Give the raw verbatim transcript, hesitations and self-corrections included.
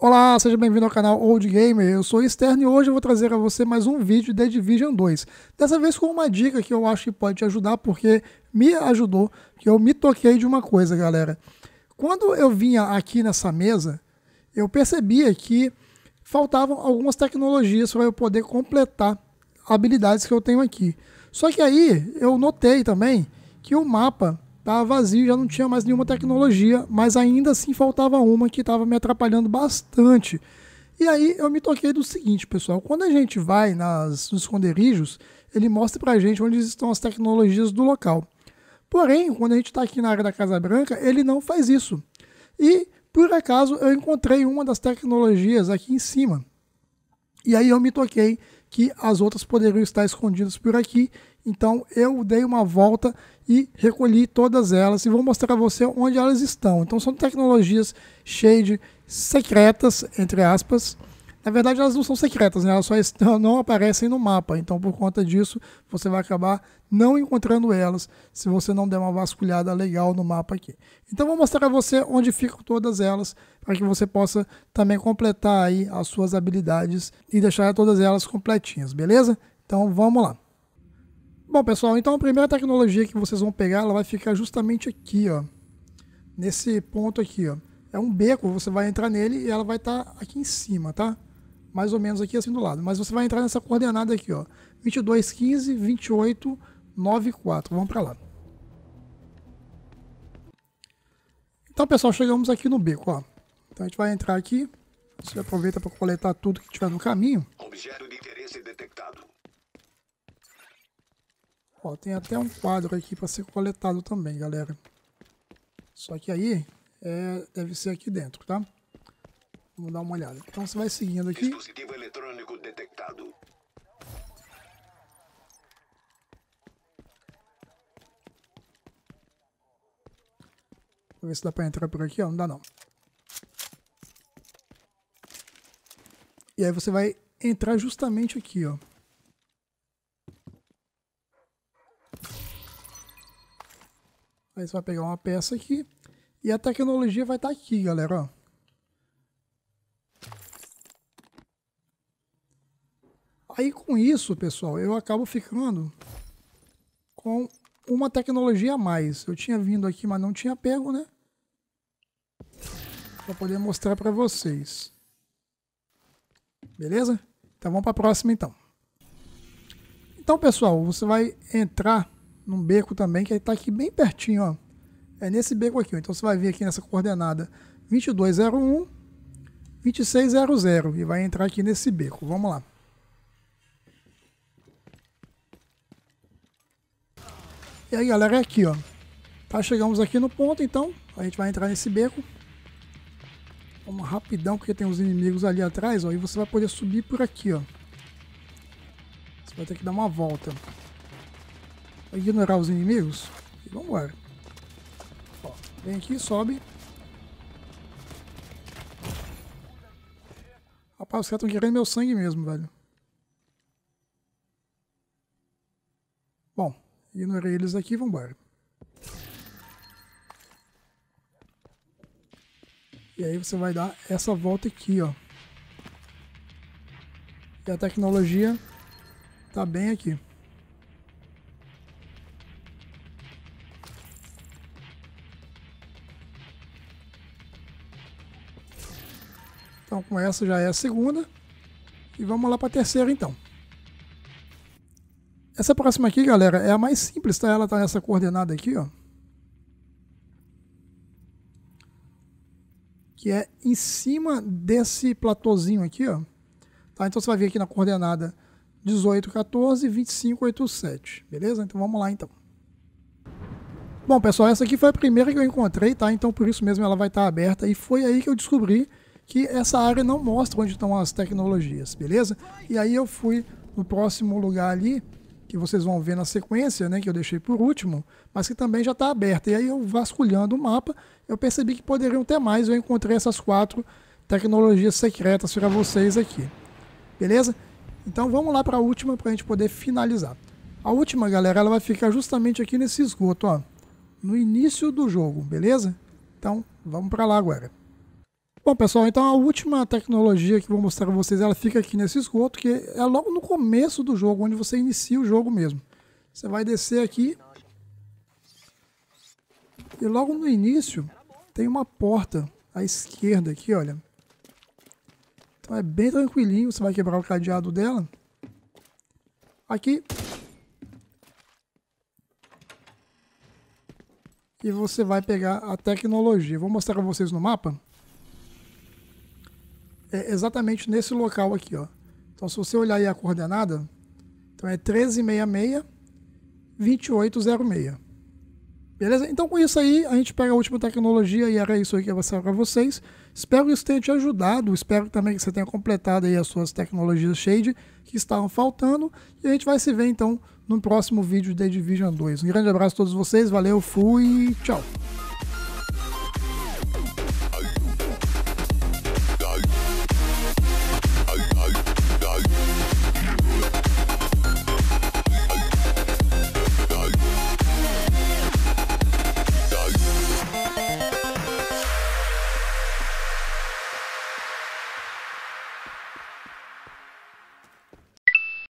Olá, seja bem-vindo ao canal Old Gamer, eu sou o Stern e hoje eu vou trazer a você mais um vídeo de The Division dois. Dessa vez com uma dica que eu acho que pode te ajudar, porque me ajudou, que eu me toquei de uma coisa, galera. Quando eu vinha aqui nessa mesa, eu percebia que faltavam algumas tecnologias para eu poder completar habilidades que eu tenho aqui. Só que aí eu notei também que o mapa estava vazio, já não tinha mais nenhuma tecnologia, mas ainda assim faltava uma que estava me atrapalhando bastante. E aí eu me toquei do seguinte, pessoal: quando a gente vai nas, nos esconderijos, ele mostra pra gente onde estão as tecnologias do local. Porém, quando a gente está aqui na área da Casa Branca, ele não faz isso. E, por acaso, eu encontrei uma das tecnologias aqui em cima. E aí eu me toquei que as outras poderiam estar escondidas por aqui. Então eu dei uma volta e recolhi todas elas e vou mostrar a você onde elas estão. Então são tecnologias SHADE secretas, entre aspas. Na verdade elas não são secretas, né? Elas só estão, não aparecem no mapa. Então por conta disso você vai acabar não encontrando elas se você não der uma vasculhada legal no mapa aqui. Então vou mostrar a você onde ficam todas elas para que você possa também completar aí as suas habilidades e deixar todas elas completinhas, beleza? Então vamos lá. Bom, pessoal, então a primeira tecnologia que vocês vão pegar, ela vai ficar justamente aqui, ó, nesse ponto aqui, ó. É um beco, você vai entrar nele e ela vai estar tá aqui em cima, tá? Mais ou menos aqui assim do lado, mas você vai entrar nessa coordenada aqui, ó, vinte e dois, quinze, vinte e oito, nove, quatro, vamos pra lá. Então, pessoal, chegamos aqui no beco, ó. Então a gente vai entrar aqui, você aproveita para coletar tudo que tiver no caminho. Objeto de interesse detectado. Ó, tem até um quadro aqui para ser coletado também, galera. Só que aí, é, deve ser aqui dentro, tá? Vamos dar uma olhada. Então você vai seguindo aqui. Dispositivo eletrônico detectado. Vou ver se dá para entrar por aqui, ó. Não dá não. E aí você vai entrar justamente aqui, ó. Aí você vai pegar uma peça aqui e a tecnologia vai estar aqui, galera, ó. Aí com isso, pessoal, eu acabo ficando com uma tecnologia a mais. Eu tinha vindo aqui, mas não tinha pego, né? Para poder mostrar para vocês. Beleza? Então vamos para a próxima, então. Então, pessoal, você vai entrar num beco também, que está aqui bem pertinho, ó. É nesse beco aqui, ó. Então você vai vir aqui nessa coordenada vinte e dois, zero um, vinte e seis, zero zero e vai entrar aqui nesse beco. Vamos lá. E aí, galera, é aqui, ó. Tá, chegamos aqui no ponto, então a gente vai entrar nesse beco. Vamos rapidão, porque tem uns inimigos ali atrás, ó. E você vai poder subir por aqui, ó. Você vai ter que dar uma volta. Ignorar os inimigos e vamos embora. Ó, vem aqui, sobe. Rapaz, os caras estão querendo meu sangue mesmo, velho. Bom, ignorei eles aqui e vamos embora. E aí você vai dar essa volta aqui, ó. E a tecnologia tá bem aqui. Então com essa já é a segunda. E vamos lá para a terceira, então. Essa próxima aqui, galera, é a mais simples, tá? Ela tá nessa coordenada aqui, ó. Que é em cima desse platôzinho aqui, ó. Tá? Então você vai vir aqui na coordenada dezoito, quatorze, vinte e cinco, oitenta e sete. Beleza? Então vamos lá, então. Bom, pessoal, essa aqui foi a primeira que eu encontrei, tá? Então por isso mesmo ela vai estar aberta. E foi aí que eu descobri que essa área não mostra onde estão as tecnologias, beleza? E aí eu fui no próximo lugar ali, que vocês vão ver na sequência, né, que eu deixei por último, mas que também já está aberta. E aí eu vasculhando o mapa, eu percebi que poderiam ter mais, eu encontrei essas quatro tecnologias secretas para vocês aqui, beleza? Então vamos lá para a última, para a gente poder finalizar. A última, galera, ela vai ficar justamente aqui nesse esgoto, ó, no início do jogo, beleza? Então vamos para lá agora. Bom, pessoal, então a última tecnologia que vou mostrar para vocês, ela fica aqui nesse esgoto, que é logo no começo do jogo, onde você inicia o jogo mesmo. Você vai descer aqui e logo no início tem uma porta à esquerda aqui, olha. Então é bem tranquilinho, você vai quebrar o cadeado dela. Aqui. E você vai pegar a tecnologia. Vou mostrar para vocês no mapa. É exatamente nesse local aqui, ó. Então, se você olhar aí a coordenada, então é treze sessenta e seis, vinte e oito zero seis. Beleza? Então, com isso aí, a gente pega a última tecnologia e era isso aí que eu vou mostrar para vocês. Espero que isso tenha te ajudado. Espero também que você tenha completado aí as suas tecnologias SHADE que estavam faltando. E a gente vai se ver, então, no próximo vídeo de The Division dois. Um grande abraço a todos vocês. Valeu, fui, tchau.